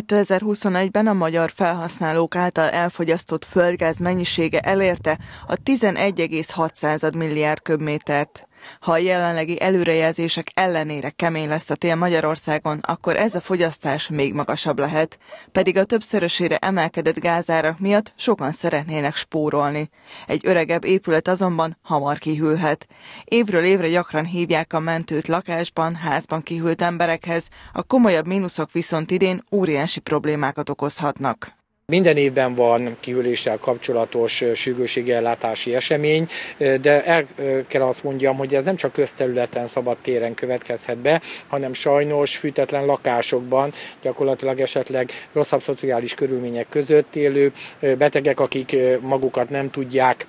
2021-ben a magyar felhasználók által elfogyasztott földgáz mennyisége elérte a 11,6 milliárd köbmétert. Ha a jelenlegi előrejelzések ellenére kemény lesz a tél Magyarországon, akkor ez a fogyasztás még magasabb lehet, pedig a többszörösére emelkedett gázárak miatt sokan szeretnének spórolni. Egy öregebb épület azonban hamar kihűlhet. Évről évre gyakran hívják a mentőt lakásban, házban kihűlt emberekhez, a komolyabb mínuszok viszont idén óriási problémákat okozhatnak. Minden évben van kihűléssel kapcsolatos sürgősségi ellátási esemény, de el kell azt mondjam, hogy ez nem csak közterületen, szabad téren következhet be, hanem sajnos fűtetlen lakásokban, gyakorlatilag esetleg rosszabb szociális körülmények között élő betegek, akik magukat nem tudják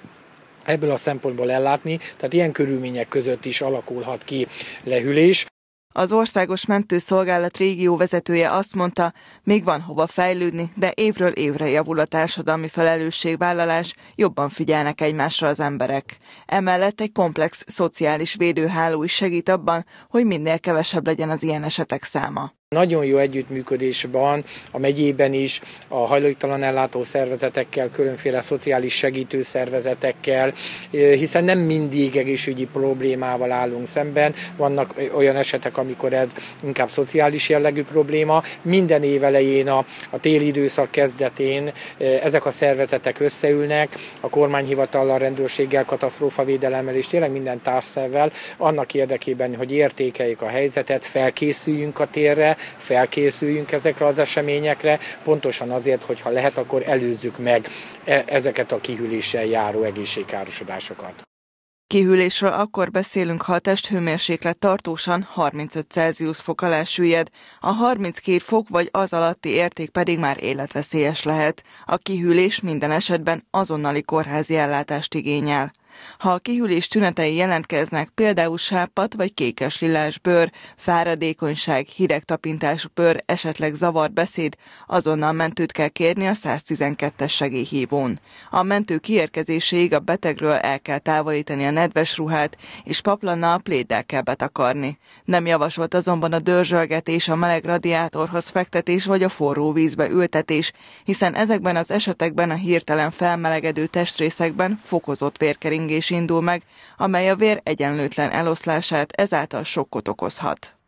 ebből a szempontból ellátni, tehát ilyen körülmények között is alakulhat ki lehűlés. Az Országos Mentőszolgálat régió vezetője azt mondta, még van hova fejlődni, de évről évre javul a társadalmi felelősségvállalás, jobban figyelnek egymásra az emberek. Emellett egy komplex szociális védőháló is segít abban, hogy minél kevesebb legyen az ilyen esetek száma. Nagyon jó együttműködésben a megyében is, a hajléktalan ellátó szervezetekkel, különféle szociális segítő szervezetekkel, hiszen nem mindig egészségügyi problémával állunk szemben, vannak olyan esetek, amikor ez inkább szociális jellegű probléma. Minden év elején, a téli időszak kezdetén ezek a szervezetek összeülnek, a kormányhivatallal, rendőrséggel, katasztrófavédelemmel és tényleg minden társszervvel, annak érdekében, hogy értékeljék a helyzetet, felkészüljünk a térre, felkészüljünk ezekre az eseményekre, pontosan azért, hogy ha lehet, akkor előzzük meg ezeket a kihűléssel járó egészségkárosodásokat. Kihűlésről akkor beszélünk, ha a testhőmérséklet tartósan 35 Celsius fok alá süllyed, a 32 fok vagy az alatti érték pedig már életveszélyes lehet. A kihűlés minden esetben azonnali kórházi ellátást igényel. Ha a kihűlés tünetei jelentkeznek, például sápat vagy kékeslilás bőr, fáradékonyság, hidegtapintású bőr, esetleg zavart beszéd, azonnal mentőt kell kérni a 112-es segélyhívón. A mentő kiérkezéséig a betegről el kell távolítani a nedves ruhát, és paplannal, pléddel kell betakarni. Nem javasolt azonban a dörzsölgetés, a meleg radiátorhoz fektetés vagy a forró vízbe ültetés, hiszen ezekben az esetekben a hirtelen felmelegedő testrészekben fokozott vérkeringés indul meg, amely a vér egyenlőtlen eloszlását ezáltal sokkot okozhat.